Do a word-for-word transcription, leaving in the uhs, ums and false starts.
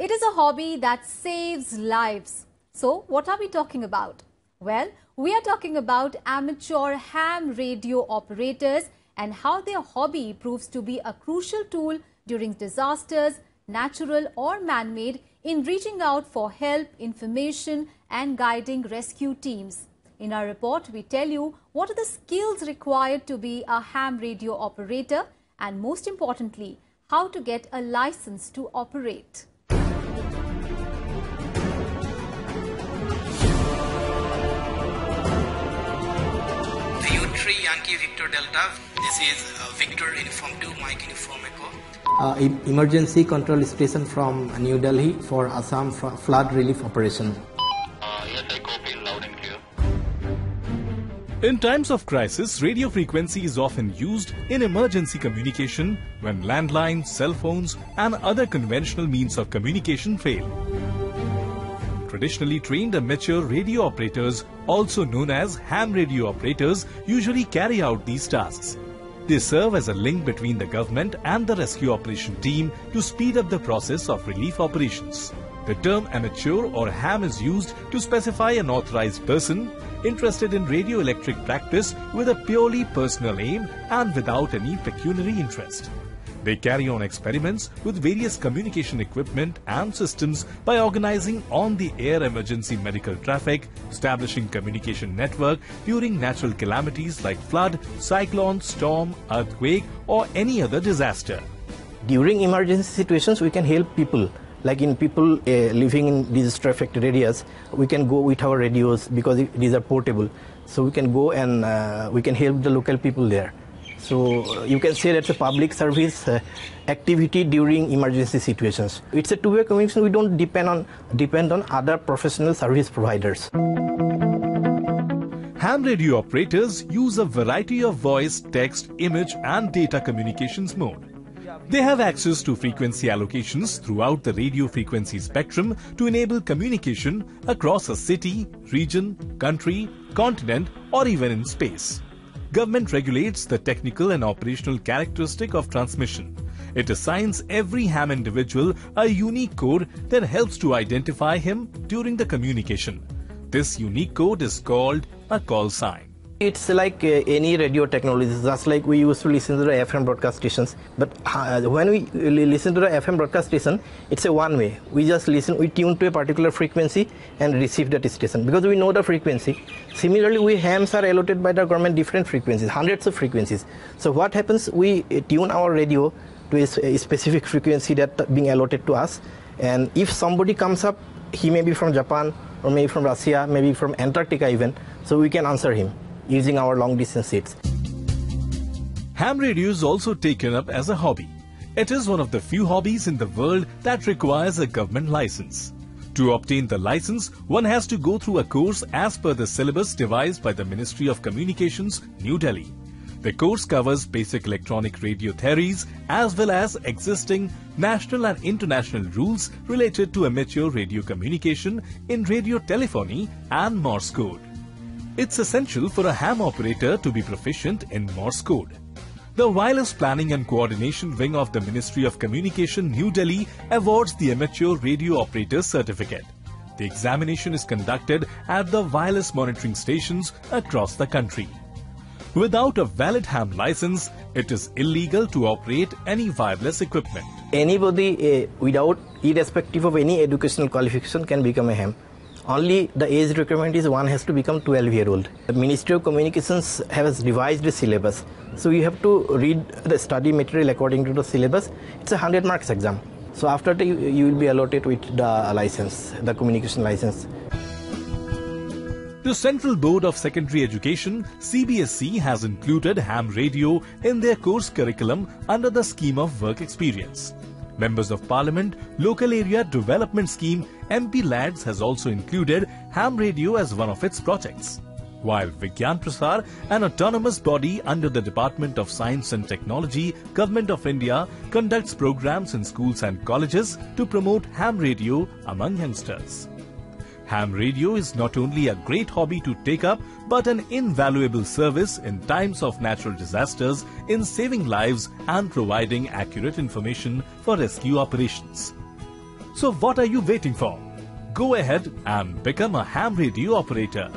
It is a hobby that saves lives. So what are we talking about? Well, we are talking about amateur ham radio operators and how their hobby proves to be a crucial tool during disasters, natural or man-made, in reaching out for help, information and guiding rescue teams. In our report, we tell you what are the skills required to be a ham radio operator and, most importantly, how to get a license to operate. V U three Yankee Victor Delta, this is uh, Victor Uniform two Mike Uniform Echo. Uh, emergency control station from New Delhi for Assam flood relief operation. Uh, yes, I copy loud and clear. In times of crisis, radio frequency is often used in emergency communication when landlines, cell phones and other conventional means of communication fail. Traditionally trained amateur radio operators, also known as ham radio operators, usually carry out these tasks. They serve as a link between the government and the rescue operation team to speed up the process of relief operations. The term amateur or ham is used to specify an authorized person interested in radioelectric practice with a purely personal aim and without any pecuniary interest. They carry on experiments with various communication equipment and systems by organizing on-the-air emergency medical traffic, establishing communication network during natural calamities like flood, cyclone, storm, earthquake or any other disaster. During emergency situations, we can help people. Like in people uh, living in disaster affected areas, we can go with our radios because these are portable. So we can go and uh, we can help the local people there. So uh, you can say that's a public service uh, activity during emergency situations. It's a two-way communication. We don't depend on depend on other professional service providers. Ham radio operators use a variety of voice, text, image, and data communications mode. They have access to frequency allocations throughout the radio frequency spectrum to enable communication across a city, region, country, continent, or even in space. Government regulates the technical and operational characteristic of transmission. It assigns every ham individual a unique code that helps to identify him during the communication. This unique code is called a call sign. It's like uh, any radio technology, just like we used to listen to the F M broadcast stations. But uh, when we listen to the F M broadcast station, it's a one way. We just listen, we tune to a particular frequency and receive that station because we know the frequency. Similarly, we hams are allotted by the government different frequencies, hundreds of frequencies. So what happens, we tune our radio to a specific frequency that being allotted to us. And if somebody comes up, he may be from Japan or maybe from Russia, maybe from Antarctica even, so we can answer him using our long-distance sets. Ham radio is also taken up as a hobby. It is one of the few hobbies in the world that requires a government license. To obtain the license, one has to go through a course as per the syllabus devised by the Ministry of Communications, New Delhi. The course covers basic electronic radio theories as well as existing national and international rules related to amateur radio communication in radio telephony and Morse code. It's essential for a ham operator to be proficient in Morse code. The Wireless Planning and Coordination Wing of the Ministry of Communication, New Delhi, awards the Amateur Radio Operator Certificate. The examination is conducted at the wireless monitoring stations across the country. Without a valid ham license, it is illegal to operate any wireless equipment. Anybody uh, without, irrespective of any educational qualification, can become a ham. Only the age requirement is one has to become twelve year old. The Ministry of Communications has devised a syllabus. So you have to read the study material according to the syllabus. It's a one hundred marks exam. So after that you, you will be allotted with the license, the communication license. The Central Board of Secondary Education, C B S E, has included ham radio in their course curriculum under the scheme of work experience. Members of Parliament, Local Area Development Scheme, M P LADS has also included ham radio as one of its projects. While Vigyan Prasar, an autonomous body under the Department of Science and Technology, Government of India, conducts programs in schools and colleges to promote ham radio among youngsters. Ham radio is not only a great hobby to take up, but an invaluable service in times of natural disasters in saving lives and providing accurate information for rescue operations. So what are you waiting for? Go ahead and become a ham radio operator.